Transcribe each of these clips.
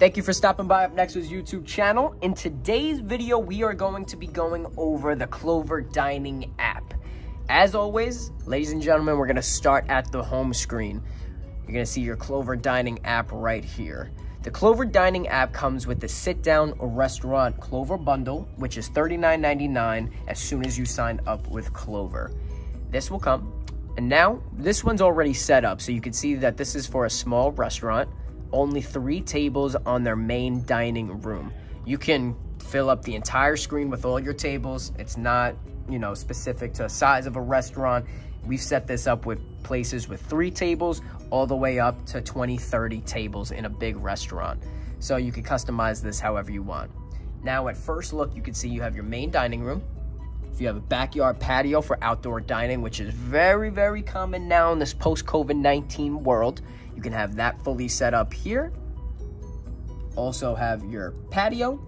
Thank you for stopping by Upnexa's YouTube channel. In today's video, we are going to be going over the Clover Dining app. As always, ladies and gentlemen, we're gonna start at the home screen. You're gonna see your Clover Dining app right here. The Clover Dining app comes with the sit-down or restaurant Clover Bundle, which is $39.99 as soon as you sign up with Clover. This will come. And now, this one's already set up, so you can see that this is for a small restaurant. Only 3 tables on their main dining room. You can fill up the entire screen with all your tables. It's not, you know, specific to the size of a restaurant. We've set this up with places with 3 tables all the way up to 20, 30 tables in a big restaurant. So you can customize this however you want. Now at first look, you can see you have your main dining room. You have a backyard patio for outdoor dining, which is very, very common now in this post-COVID-19 world. You can have that fully set up here. Also have your patio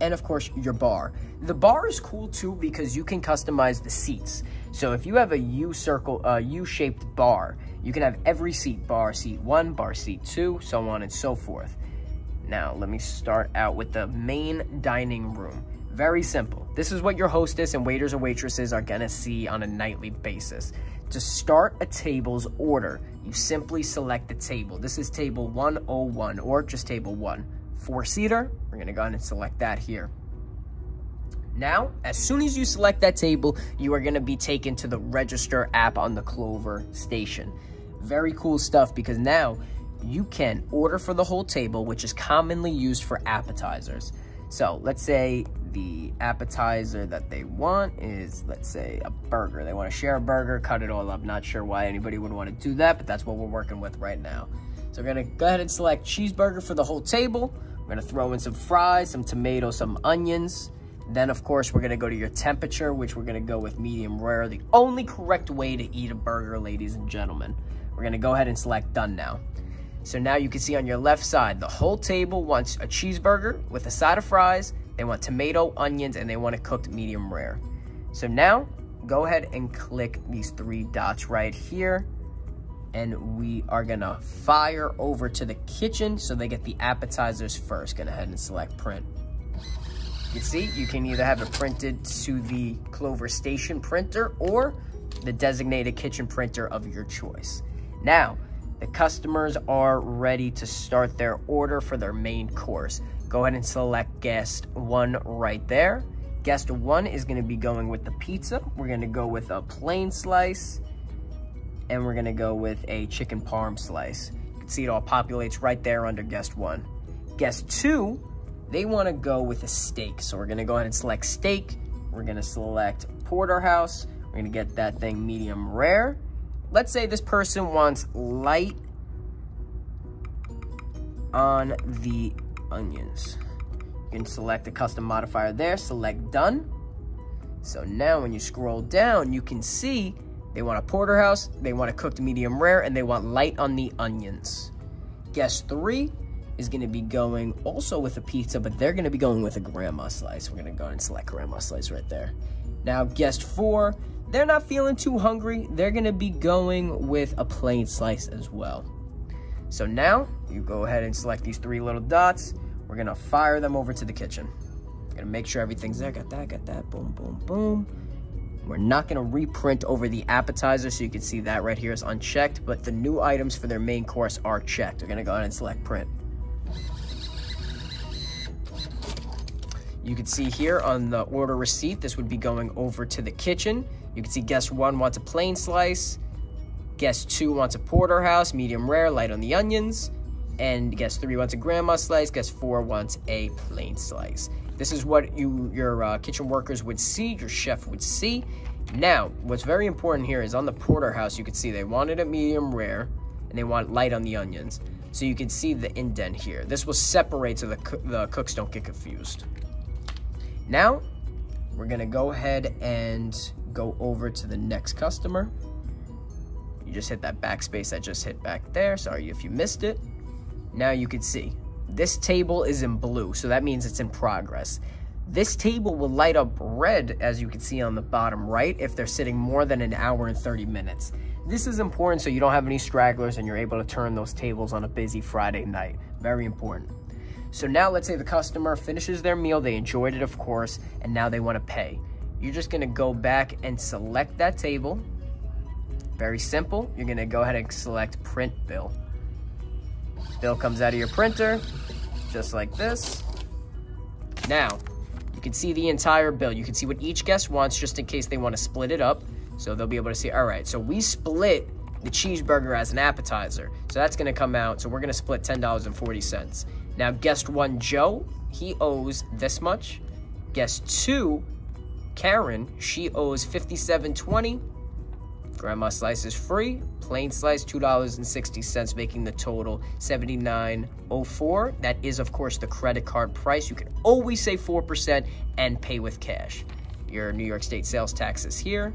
and, of course, your bar. The bar is cool, too, because you can customize the seats. So if you have a U-shaped bar, you can have every seat, bar seat 1, bar seat 2, so on and so forth. Now, let me start out with the main dining room. Very simple. This is what your hostess and waiters or waitresses are gonna see on a nightly basis. To start a table's order, you simply select the table. This is table 101 or just table 1. 4-seater, we're gonna go ahead and select that here. Now, as soon as you select that table, you are gonna be taken to the register app on the Clover Station. Very cool stuff, because now you can order for the whole table, which is commonly used for appetizers. So let's say the appetizer that they want is, let's say, a burger. They want to share a burger, cut it all up. Not sure why anybody would want to do that, but that's what we're working with right now. So we're going to go ahead and select cheeseburger for the whole table. We're going to throw in some fries, some tomatoes, some onions. Then, of course, we're going to go to your temperature, which we're going to go with medium rare, the only correct way to eat a burger, ladies and gentlemen. We're going to go ahead and select done now. So now you can see on your left side, the whole table wants a cheeseburger with a side of fries. They want tomato, onions, and they want it cooked medium rare. So now go ahead and click these 3 dots right here. And we are gonna fire over to the kitchen so they get the appetizers first. Go ahead and select print. You see, you can either have it printed to the Clover Station printer or the designated kitchen printer of your choice. Now, the customers are ready to start their order for their main course. Go ahead and select guest 1 right there. Guest 1 is gonna be going with the pizza. We're gonna go with a plain slice, and we're gonna go with a chicken parm slice. You can see it all populates right there under guest 1. Guest 2, they wanna go with a steak. So we're gonna go ahead and select steak. We're gonna select porterhouse. We're gonna get that thing medium rare. Let's say this person wants light on the onions. You can select a custom modifier there, select done. So now when you scroll down, you can see they want a porterhouse, they want a cooked medium rare, and they want light on the onions. Guest 3 is gonna be going also with a pizza, but they're gonna be going with a grandma slice. We're gonna go ahead and select grandma slice right there. Now guest 4, they're not feeling too hungry. They're gonna be going with a plain slice as well. So now you go ahead and select these 3 little dots. We're gonna fire them over to the kitchen. Gonna make sure everything's there. Got that, boom, boom, boom. We're not gonna reprint over the appetizer, so you can see that right here is unchecked, but the new items for their main course are checked. We're gonna go ahead and select print. You can see here on the order receipt, this would be going over to the kitchen. You can see guest 1 wants a plain slice, guest 2 wants a porterhouse, medium rare, light on the onions, and guest 3 wants a grandma slice, guest 4 wants a plain slice. This is what your kitchen workers would see, your chef would see. Now, what's very important here is on the porterhouse, you can see they wanted a medium rare, and they want light on the onions. So you can see the indent here. This will separate so the cooks don't get confused. Now, we're gonna go ahead and go over to the next customer. You just hit that backspace that just hit back there. Sorry if you missed it. Now you can see this table is in blue, so that means it's in progress. This table will light up red, as you can see on the bottom right, if they're sitting more than an hour and 30 minutes. This is important so you don't have any stragglers and you're able to turn those tables on a busy Friday night. Very important. So now let's say the customer finishes their meal, they enjoyed it, of course, and now they want to pay. You're just going to go back and select that table. Very simple. You're going to go ahead and select print bill. Bill comes out of your printer, just like this. Now, you can see the entire bill. You can see what each guest wants, just in case they want to split it up. So they'll be able to see, all right, so we split the cheeseburger as an appetizer. So that's going to come out. So we're going to split $10.40. Now, guest one, Joe, he owes this much. Guest two, Karen, she owes $57.20. Grandma slice is free. Plain slice, $2.60, making the total $79.04. That is, of course, the credit card price. You can always save 4% and pay with cash. Your New York State sales tax is here,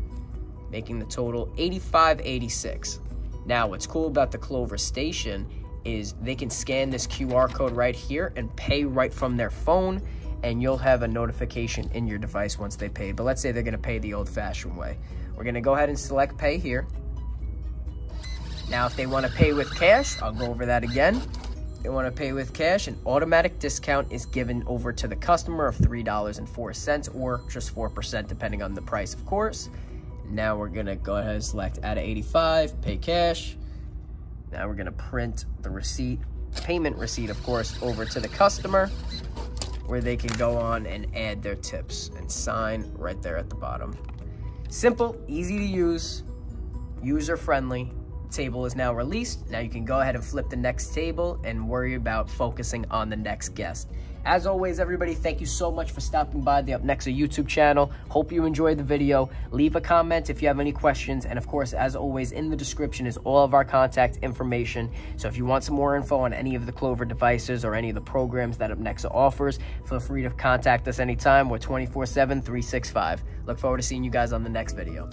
making the total $85.86. Now, what's cool about the Clover Station is they can scan this QR code right here and pay right from their phone, and you'll have a notification in your device once they pay. But let's say they're going to pay the old-fashioned way. We're going to go ahead and select pay here. Now, if they want to pay with cash, I'll go over that again. If they want to pay with cash, an automatic discount is given over to the customer of $3.04, or just 4%, depending on the price, of course. Now we're going to go ahead and select out of 85, pay cash. Now we're going to print the receipt, payment receipt, of course, over to the customer, where they can go on and add their tips and sign right there at the bottom. Simple, easy to use, user-friendly. Table is now released. Now you can go ahead and flip the next table and worry about focusing on the next guest. As always, everybody, thank you so much for stopping by the Upnexa YouTube channel. Hope you enjoyed the video. Leave a comment if you have any questions. And of course, as always, in the description is all of our contact information. So if you want some more info on any of the Clover devices or any of the programs that Upnexa offers, feel free to contact us anytime. We're 24/7, 365. Look forward to seeing you guys on the next video.